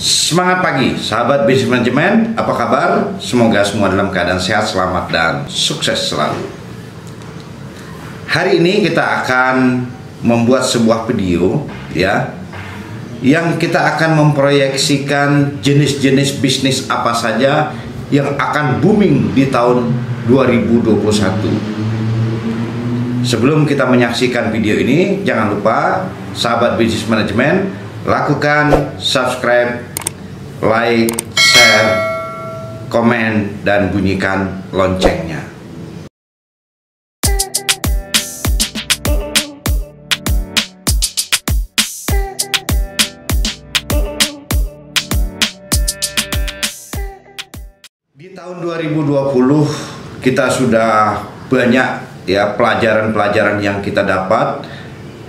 Semangat pagi, sahabat Bisnis Manajemen. Apa kabar? Semoga semua dalam keadaan sehat, selamat, dan sukses selalu. Hari ini kita akan membuat sebuah video, ya, yang kita akan memproyeksikan jenis-jenis bisnis apa saja yang akan booming di tahun 2021. Sebelum kita menyaksikan video ini, jangan lupa, sahabat Bisnis Manajemen, lakukan subscribe, like, share, komen, dan bunyikan loncengnya. Di tahun 2020 kita sudah banyak ya pelajaran-pelajaran yang kita dapat,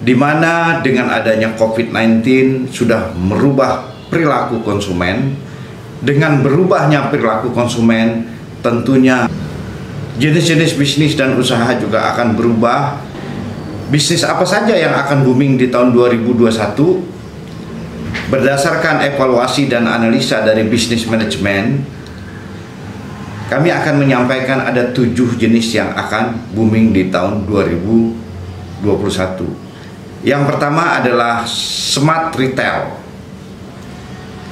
di mana dengan adanya COVID-19 sudah merubah perilaku konsumen. Dengan berubahnya perilaku konsumen, tentunya jenis-jenis bisnis dan usaha juga akan berubah. Bisnis apa saja yang akan booming di tahun 2021? Berdasarkan evaluasi dan analisa dari Bisnis Manajemen, kami akan menyampaikan ada 7 jenis yang akan booming di tahun 2021. Yang pertama adalah smart retail.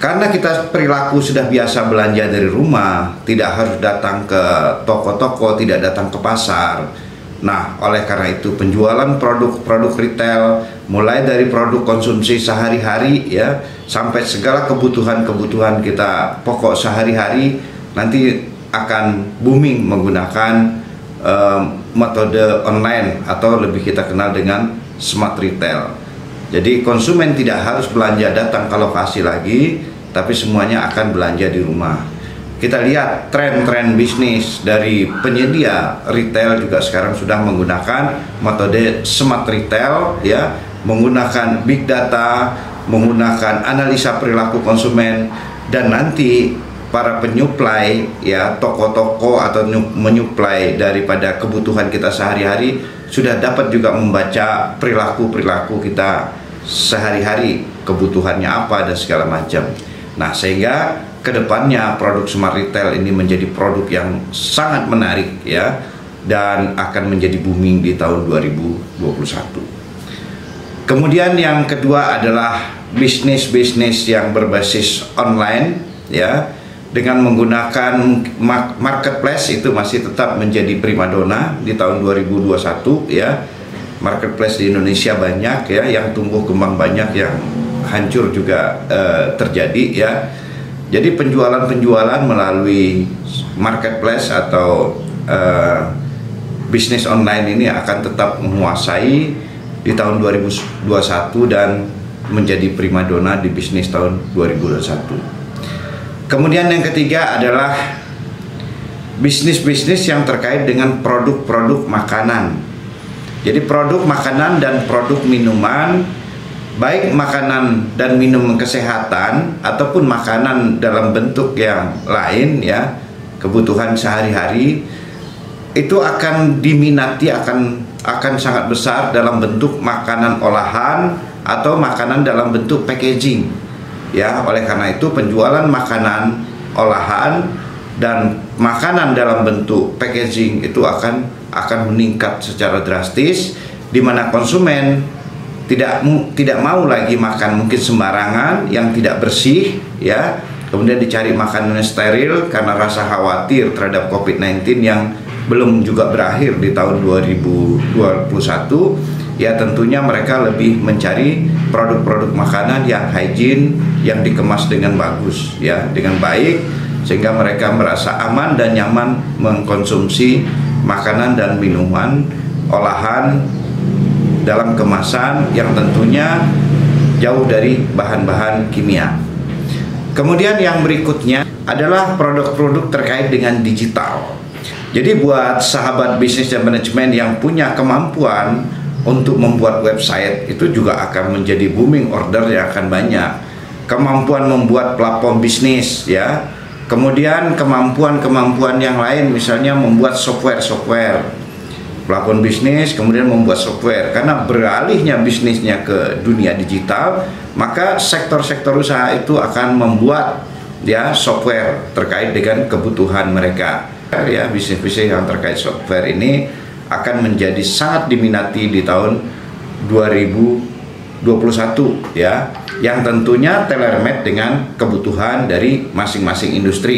Karena kita perilaku sudah biasa belanja dari rumah, tidak harus datang ke toko-toko, tidak datang ke pasar. Nah, oleh karena itu penjualan produk-produk retail, mulai dari produk konsumsi sehari-hari ya, sampai segala kebutuhan-kebutuhan kita pokok sehari-hari, nanti akan booming menggunakan metode online atau lebih kita kenal dengan smart retail. Jadi konsumen tidak harus belanja datang ke lokasi lagi, tapi semuanya akan belanja di rumah. Kita lihat tren-tren bisnis dari penyedia retail juga sekarang sudah menggunakan metode smart retail, ya, menggunakan big data, menggunakan analisa perilaku konsumen, dan nanti para penyuplai, ya, toko-toko atau menyuplai daripada kebutuhan kita sehari-hari sudah dapat juga membaca perilaku-perilaku kita sehari-hari, kebutuhannya apa dan segala macam. Nah, sehingga kedepannya produk smart retail ini menjadi produk yang sangat menarik ya, dan akan menjadi booming di tahun 2021. Kemudian yang kedua adalah bisnis-bisnis yang berbasis online ya, dengan menggunakan marketplace. Itu masih tetap menjadi primadona di tahun 2021 ya. Marketplace di Indonesia banyak ya, yang tumbuh kembang banyak, yang hancur juga terjadi ya. Jadi penjualan-penjualan melalui marketplace atau bisnis online ini akan tetap menguasai di tahun 2021 dan menjadi primadona di bisnis tahun 2021. Kemudian yang ketiga adalah bisnis-bisnis yang terkait dengan produk-produk makanan. Jadi produk makanan dan produk minuman, baik makanan dan minuman kesehatan ataupun makanan dalam bentuk yang lain ya, kebutuhan sehari-hari, itu akan diminati, akan sangat besar dalam bentuk makanan olahan atau makanan dalam bentuk packaging ya. Oleh karena itu penjualan makanan olahan dan makanan dalam bentuk packaging itu akan meningkat secara drastis, di mana konsumen tidak mau lagi makan mungkin sembarangan yang tidak bersih ya, kemudian dicari makanan steril karena rasa khawatir terhadap COVID-19 yang belum juga berakhir di tahun 2021 ya. Tentunya mereka lebih mencari produk-produk makanan yang hygiene, yang dikemas dengan bagus ya, dengan baik, sehingga mereka merasa aman dan nyaman mengkonsumsi makanan dan minuman olahan dalam kemasan yang tentunya jauh dari bahan-bahan kimia. Kemudian yang berikutnya adalah produk-produk terkait dengan digital. Jadi buat sahabat bisnis dan manajemen yang punya kemampuan untuk membuat website, itu juga akan menjadi booming, order yang akan banyak. Kemampuan membuat platform bisnis ya, kemudian kemampuan-kemampuan yang lain, misalnya membuat software-software pelakuan bisnis kemudian membuat software. Karena beralihnya bisnisnya ke dunia digital, maka sektor-sektor usaha itu akan membuat ya software terkait dengan kebutuhan mereka. Ya, bisnis-bisnis yang terkait software ini akan menjadi sangat diminati di tahun 2021 ya, yang tentunya tailor-made dengan kebutuhan dari masing-masing industri.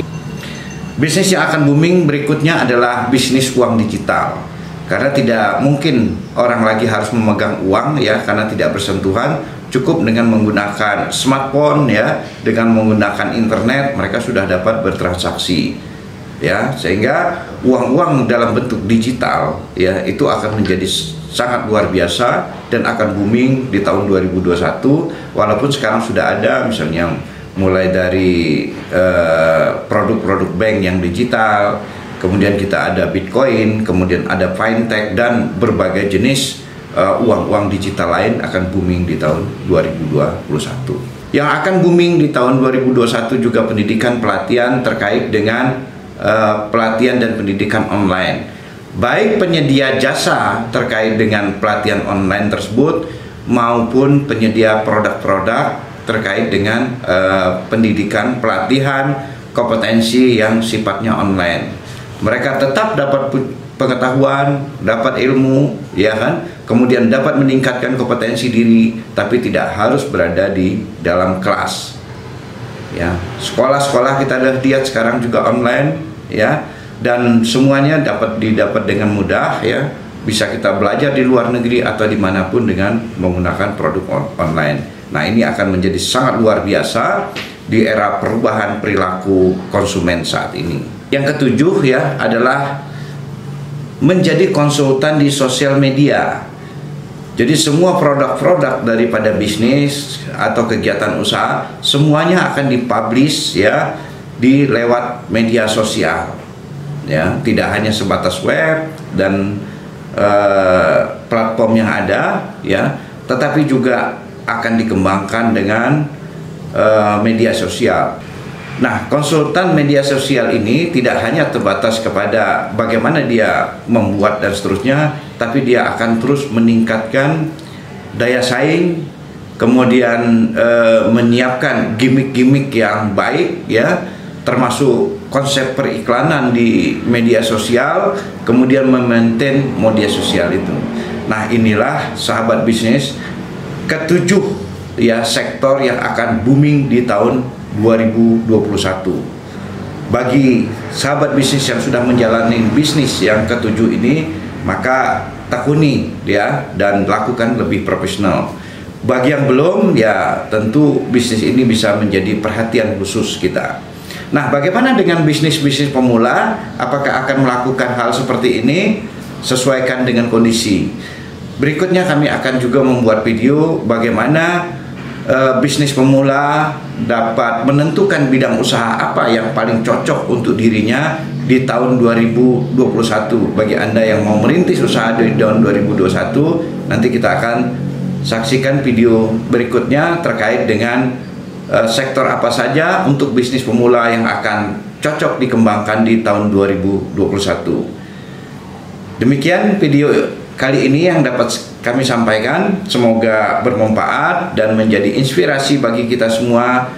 Bisnis yang akan booming berikutnya adalah bisnis uang digital. Karena tidak mungkin orang lagi harus memegang uang ya, karena tidak bersentuhan, cukup dengan menggunakan smartphone ya, dengan menggunakan internet mereka sudah dapat bertransaksi ya, sehingga uang-uang dalam bentuk digital ya itu akan menjadi sangat luar biasa dan akan booming di tahun 2021. Walaupun sekarang sudah ada misalnya mulai dari produk-produk bank yang digital, kemudian kita ada Bitcoin, kemudian ada fintech dan berbagai jenis uang-uang digital lain akan booming di tahun 2021. Yang akan booming di tahun 2021 juga pendidikan pelatihan terkait dengan pelatihan dan pendidikan online. Baik penyedia jasa terkait dengan pelatihan online tersebut maupun penyedia produk-produk terkait dengan pendidikan pelatihan kompetensi yang sifatnya online. Mereka tetap dapat pengetahuan, dapat ilmu, ya kan? Kemudian dapat meningkatkan kompetensi diri, tapi tidak harus berada di dalam kelas. Ya, sekolah-sekolah kita lihat sekarang juga online, ya. Dan semuanya dapat didapat dengan mudah, ya. Bisa kita belajar di luar negeri atau dimanapun dengan menggunakan produk online. Nah, ini akan menjadi sangat luar biasa di era perubahan perilaku konsumen saat ini. Yang ketujuh ya adalah menjadi konsultan di sosial media. Jadi semua produk-produk daripada bisnis atau kegiatan usaha semuanya akan dipublish ya di lewat media sosial. Ya, tidak hanya sebatas web dan platform yang ada ya, tetapi juga akan dikembangkan dengan media sosial. Nah, konsultan media sosial ini tidak hanya terbatas kepada bagaimana dia membuat dan seterusnya, tapi dia akan terus meningkatkan daya saing, kemudian menyiapkan gimmick-gimmick yang baik ya, termasuk konsep periklanan di media sosial, kemudian memaintain media sosial itu. Nah, inilah sahabat bisnis ketujuh ya sektor yang akan booming di tahun 2021. Bagi sahabat bisnis yang sudah menjalani bisnis yang ketujuh ini, maka tekuni ya dan lakukan lebih profesional. Bagi yang belum ya tentu bisnis ini bisa menjadi perhatian khusus kita. Nah, bagaimana dengan bisnis-bisnis pemula? Apakah akan melakukan hal seperti ini? Sesuaikan dengan kondisi. Berikutnya kami akan juga membuat video bagaimana bisnis pemula dapat menentukan bidang usaha apa yang paling cocok untuk dirinya di tahun 2021. Bagi Anda yang mau merintis usaha di tahun 2021, nanti kita akan saksikan video berikutnya terkait dengan sektor apa saja untuk bisnis pemula yang akan cocok dikembangkan di tahun 2021. Demikian video kali ini yang dapat kami sampaikan, semoga bermanfaat dan menjadi inspirasi bagi kita semua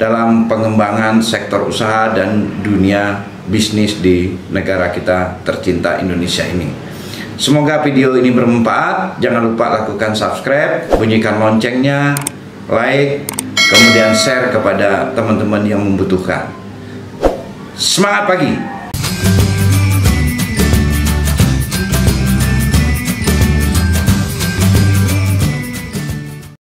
dalam pengembangan sektor usaha dan dunia bisnis di negara kita tercinta Indonesia ini. Semoga video ini bermanfaat, jangan lupa lakukan subscribe, bunyikan loncengnya, like, kemudian share kepada teman-teman yang membutuhkan. Semangat pagi!